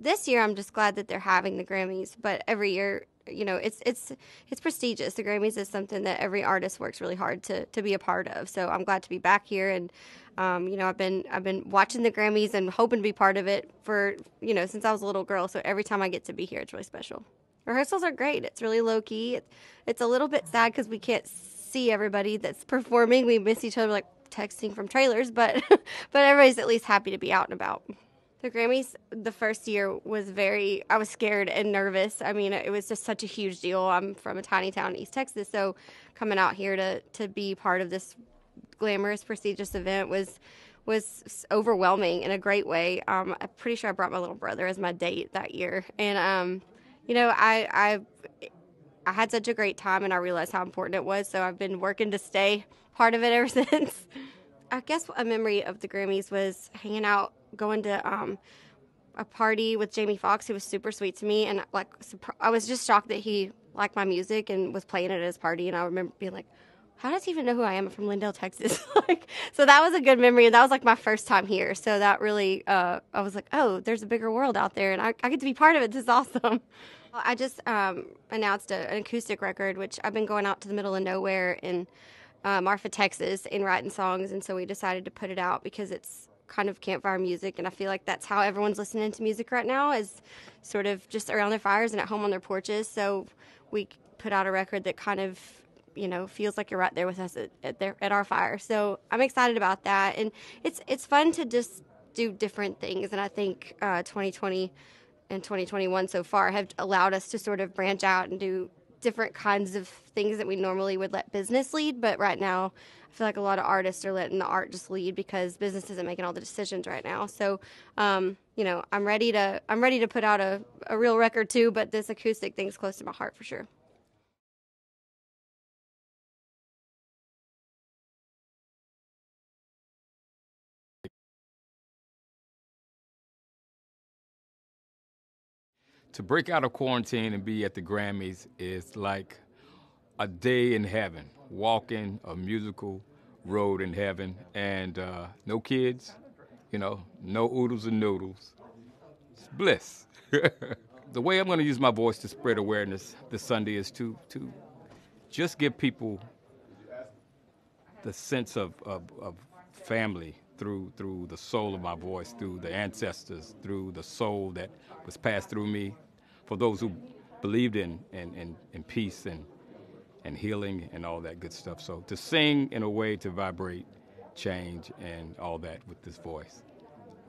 This year, I'm just glad that they're having the Grammys. But every year, you know, it's prestigious. The Grammys is something that every artist works really hard to be a part of. So I'm glad to be back here, and you know, I've been watching the Grammys and hoping to be part of it for, you know, since I was a little girl. So every time I get to be here, it's really special. Rehearsals are great. It's really low key. It's a little bit sad because we can't see everybody that's performing. We miss each other, like texting from trailers, but everybody's at least happy to be out and about. The Grammys, the first year was I was scared and nervous. I mean, it was just such a huge deal. I'm from a tiny town in East Texas, so coming out here to be part of this glamorous, prestigious event was overwhelming in a great way. I'm pretty sure I brought my little brother as my date that year. And, you know, I had such a great time, and I realized how important it was, so I've been working to stay part of it ever since. I guess a memory of the Grammys was hanging out, going to a party with Jamie Foxx, who was super sweet to me, and like I was just shocked that he liked my music and was playing it at his party. And I remember being like, "How does he even know who I am? I'm from Lindale, Texas." Like, so that was a good memory. That was like my first time here, so that really I was like, "Oh, there's a bigger world out there, and I get to be part of it. This is awesome." I just announced an acoustic record, which I've been going out to the middle of nowhere in Marfa, Texas, and writing songs, and so we decided to put it out because it's kind of campfire music, and I feel like that's how everyone's listening to music right now, is sort of just around their fires and at home on their porches. So we put out a record that kind of, you know, feels like you're right there with us at our fire. So I'm excited about that, and it's fun to just do different things, and I think 2020 and 2021 so far have allowed us to sort of branch out and do different kinds of things that we normally would let business lead. But right now, I feel like a lot of artists are letting the art just lead because business isn't making all the decisions right now. So, you know, I'm ready to put out a real record too, but this acoustic thing's close to my heart for sure. To break out of quarantine and be at the Grammys is like a day in heaven, walking a musical road in heaven, and no kids, you know, no oodles and noodles. It's bliss. The way I'm going to use my voice to spread awareness this Sunday is to just give people the sense of family through the soul of my voice, through the ancestors, through the soul that was passed through me, for those who believed in peace and healing and all that good stuff. So to sing in a way to vibrate change and all that with this voice,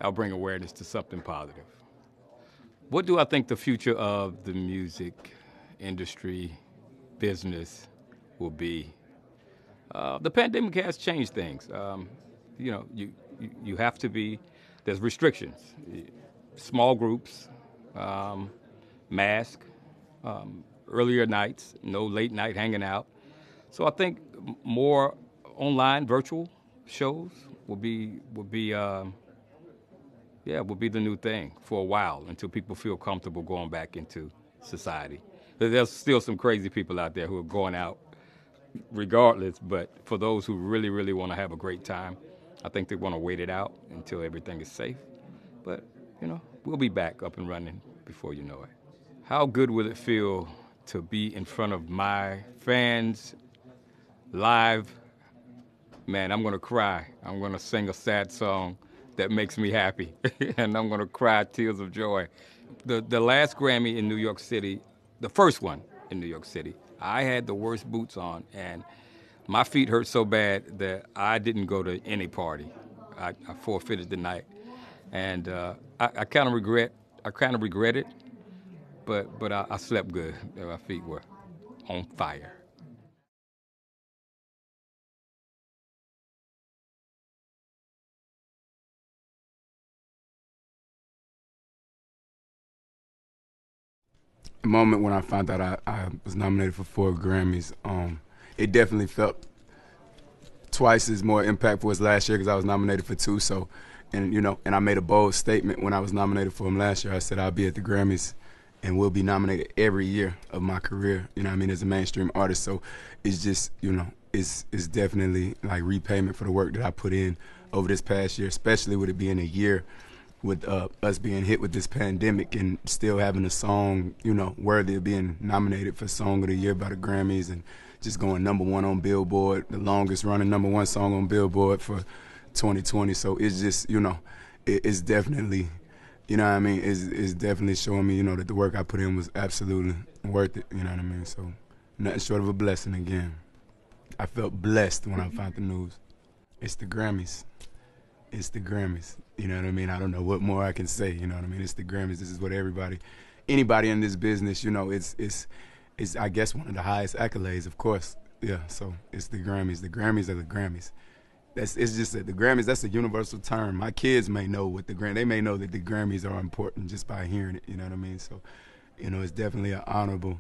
I'll bring awareness to something positive. What do I think the future of the music industry, business will be? The pandemic has changed things. You know, you have to be, there's restrictions, small groups, mask, earlier nights, no late night hanging out. So I think more online virtual shows will be the new thing for a while, until people feel comfortable going back into society. There's still some crazy people out there who are going out regardless, but for those who really, really want to have a great time, I think they want to wait it out until everything is safe. But, you know, we'll be back up and running before you know it. How good will it feel to be in front of my fans live? Man, I'm going to cry. I'm going to sing a sad song that makes me happy. And I'm going to cry tears of joy. The last Grammy in New York City, the first one in New York City, I had the worst boots on, and my feet hurt so bad that I didn't go to any party. I forfeited the night, and I kind of regret it, but I slept good. My feet were on fire. The moment when I found out I was nominated for 4 Grammys, it definitely felt twice as more impactful as last year, because I was nominated for 2. So, and you know, and I made a bold statement when I was nominated for them last year. I said I'll be at the Grammys and will be nominated every year of my career. You know what I mean, as a mainstream artist. So, it's just, you know, it's definitely like repayment for the work that I put in over this past year, especially with it being a year with us being hit with this pandemic and still having a song, you know, worthy of being nominated for Song of the Year by the Grammys and just going #1 on Billboard, the longest running #1 song on Billboard for 2020. So it's just, you know, it's definitely, you know what I mean, it's definitely showing me, you know, that the work I put in was absolutely worth it, you know what I mean? So nothing short of a blessing again. I felt blessed when I found the news. It's the Grammys. It's the Grammys. You know what I mean? I don't know what more I can say, you know what I mean? It's the Grammys. This is what everybody, anybody in this business, you know, it's I guess one of the highest accolades, of course. Yeah, so it's the Grammys. The Grammys are the Grammys. It's just that the Grammys, that's a universal term. My kids may know what the Grammys, they may know that the Grammys are important just by hearing it, you know what I mean? So, you know, it's definitely an honorable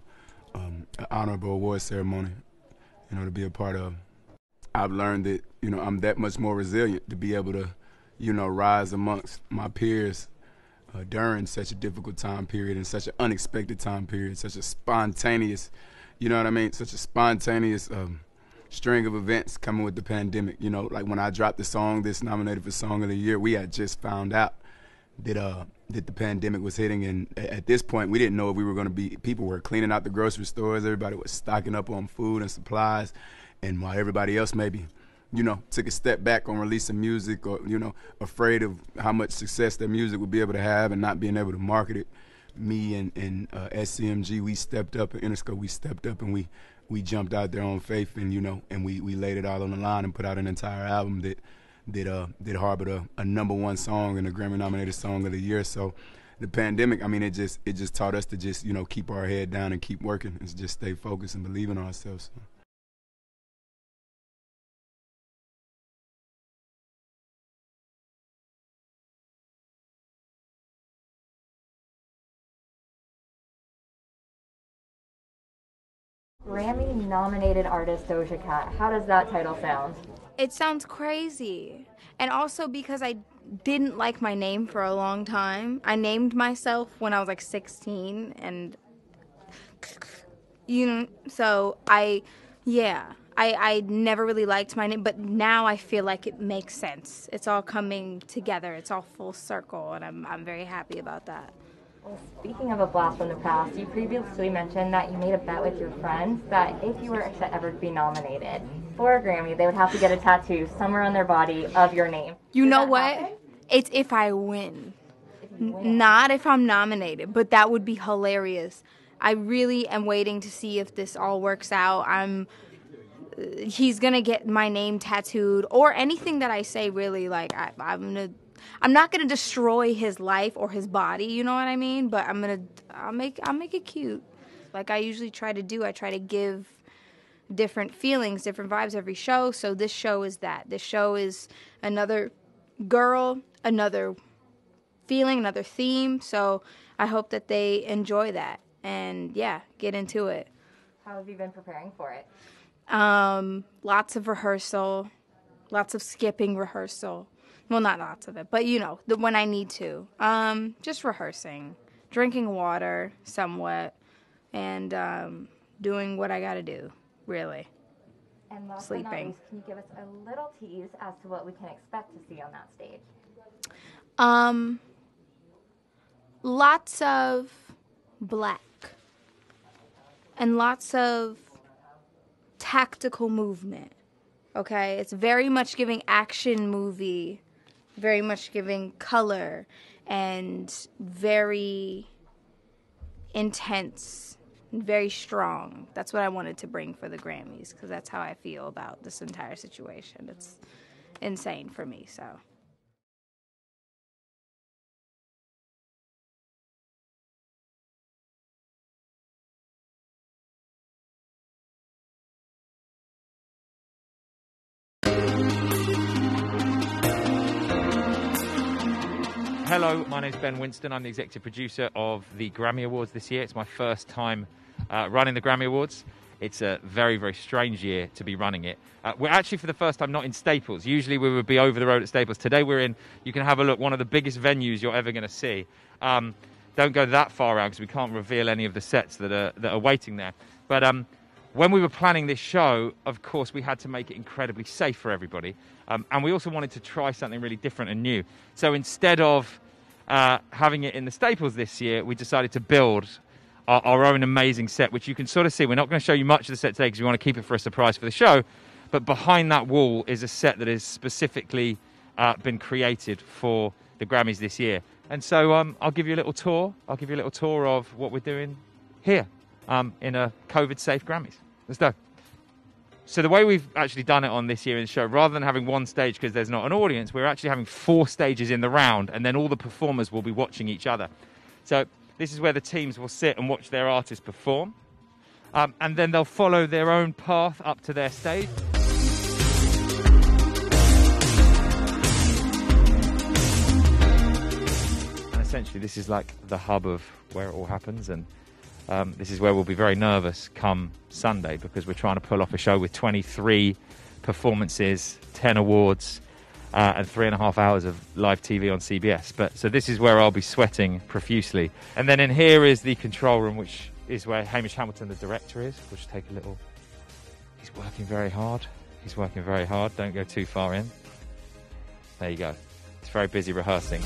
award ceremony, you know, to be a part of. I've learned that, you know, I'm that much more resilient to be able to, you know, rise amongst my peers during such a difficult time period and such an unexpected time period, such a spontaneous, you know what I mean, such a spontaneous string of events coming with the pandemic. You know, like when I dropped the song that's nominated for Song of the Year, we had just found out that the pandemic was hitting, and at this point we didn't know if we were going to be, people were cleaning out the grocery stores, everybody was stocking up on food and supplies, and while everybody else maybe, you know, took a step back on releasing music or, you know, afraid of how much success their music would be able to have and not being able to market it, me and SCMG, we stepped up, and Interscope, we stepped up, and we jumped out there on faith, and, you know, and we laid it all on the line and put out an entire album that harbored a #1 song and a Grammy-nominated Song of the Year. So the pandemic, I mean, it just taught us to just, you know, keep our head down and keep working and just stay focused and believe in ourselves. So. Grammy-nominated artist Doja Cat. How does that title sound? It sounds crazy. And also because I didn't like my name for a long time. I named myself when I was like 16 and, you know, so I never really liked my name, but now I feel like it makes sense. It's all coming together. It's all full circle, and I'm very happy about that. Well, speaking of a blast from the past, you previously mentioned that you made a bet with your friends that if you were to ever be nominated for a Grammy, they would have to get a tattoo somewhere on their body of your name. You know what? Happen? It's if I win. If you win. Not if I'm nominated, but that would be hilarious. I really am waiting to see if this all works out. He's going to get my name tattooed or anything that I say, really. Like, I'm not gonna destroy his life or his body, you know what I mean? But I'll make it cute, like I usually try to do. I try to give different feelings, different vibes every show. So this show is that. This show is another girl, another feeling, another theme. So I hope that they enjoy that and yeah, get into it. How have you been preparing for it? Lots of rehearsal, lots of skipping rehearsal. Well, not lots of it, but, you know, the when I need to. Just rehearsing, drinking water somewhat, and doing what I got to do, really. And last but not least, can you give us a little tease as to what we can expect to see on that stage? Lots of black and lots of tactical movement, okay? It's very much giving action movie. Very much giving color and very intense, and very strong. That's what I wanted to bring for the Grammys, because that's how I feel about this entire situation. It's insane for me, so. Hello, my name's Ben Winston. I'm the executive producer of the Grammy Awards this year. It's my first time running the Grammy Awards. It's a very, very strange year to be running it. We're actually, for the first time, not in Staples. Usually we would be over the road at Staples. Today we're in, you can have a look, one of the biggest venues you're ever going to see. Don't go that far out because we can't reveal any of the sets that are waiting there. But when we were planning this show, of course, we had to make it incredibly safe for everybody. And we also wanted to try something really different and new. So instead of having it in the Staples this year, we decided to build our own amazing set, which you can sort of see. We're not going to show you much of the set today because we want to keep it for a surprise for the show. But behind that wall is a set that has specifically been created for the Grammys this year. And so I'll give you a little tour. I'll give you a little tour of what we're doing here in a COVID-safe Grammys. Let's go. So the way we've actually done it on this year in the show, rather than having one stage because there's not an audience, we're actually having 4 stages in the round, and then all the performers will be watching each other. So this is where the teams will sit and watch their artists perform. And then they'll follow their own path up to their stage. And essentially this is like the hub of where it all happens, and this is where we'll be very nervous come Sunday, because we're trying to pull off a show with 23 performances, 10 awards, and 3.5 hours of live TV on CBS. But so this is where I'll be sweating profusely. And then in here is the control room, which is where Hamish Hamilton, the director, is. We'll just take a little... He's working very hard. He's working very hard. Don't go too far in. There you go. He's very busy rehearsing.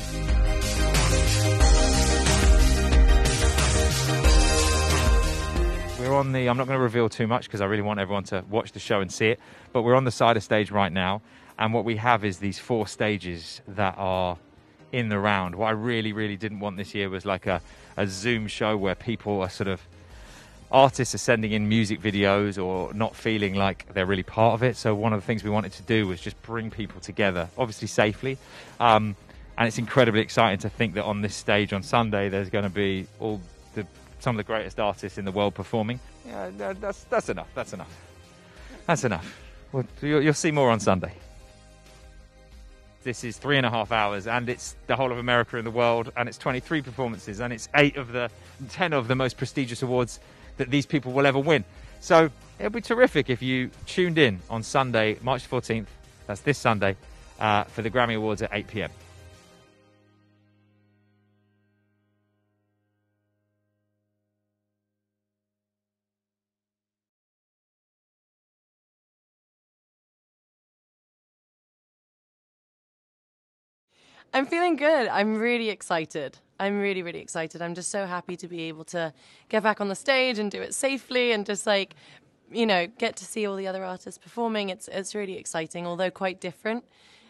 We're on the... I'm not going to reveal too much because I really want everyone to watch the show and see it, but we're on the side of stage right now, and what we have is these 4 stages that are in the round. What I really, really didn't want this year was like a Zoom show where people are sort of... Artists are sending in music videos or not feeling like they're really part of it, so one of the things we wanted to do was just bring people together, obviously safely, and it's incredibly exciting to think that on this stage on Sunday there's going to be all the... some of the greatest artists in the world performing. Yeah, no, that's enough. That's enough. That's enough. Well, you'll see more on Sunday. This is 3.5 hours, and it's the whole of America and the world, and it's 23 performances, and it's 8 of the 10 of the most prestigious awards that these people will ever win. So it'll be terrific if you tuned in on Sunday, March 14th. That's this Sunday, for the Grammy Awards at 8 p.m. I'm feeling good. I'm really excited. I'm really, really excited. I'm just so happy to be able to get back on the stage and do it safely and just, like, you know, get to see all the other artists performing. It's really exciting, although quite different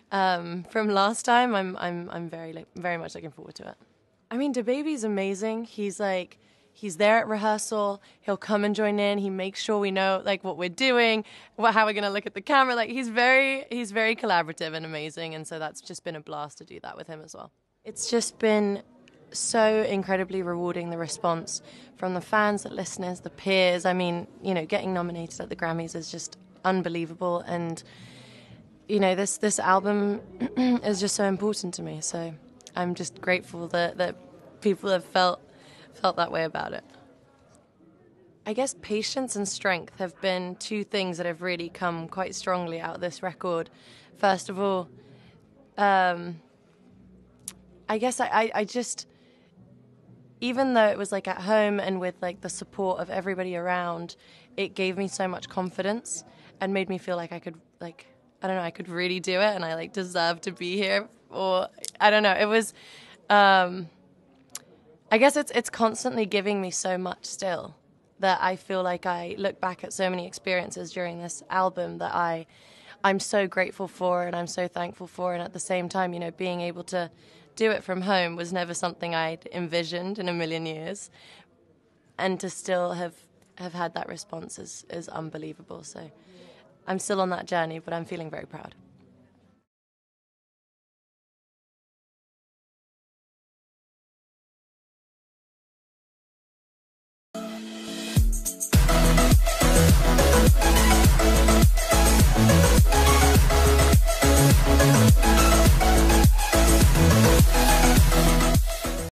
from last time. I'm very much looking forward to it. I mean, DaBaby's amazing. He's there at rehearsal. He'll come and join in. He makes sure we know, like, what we're doing, how we're going to look at the camera. Like, he's very collaborative and amazing, and so that's just been a blast to do that with him as well. It's just been so incredibly rewarding, the response from the fans, the listeners, the peers. I mean, you know, getting nominated at the Grammys is just unbelievable, and, you know, this album is just so important to me. So I'm just grateful that people have felt that way about it. I guess patience and strength have been 2 things that have really come quite strongly out of this record. First of all, I guess I just, even though it was like at home and with like the support of everybody around, it gave me so much confidence and made me feel like I could, like, I don't know, I could really do it, and I like deserve to be here, or I don't know. It was, I guess it's constantly giving me so much still that I feel like I look back at so many experiences during this album that I'm so grateful for and I'm so thankful for. And at the same time, you know, being able to do it from home was never something I'd envisioned in a million years. And to still have had that response is unbelievable. So I'm still on that journey, but I'm feeling very proud.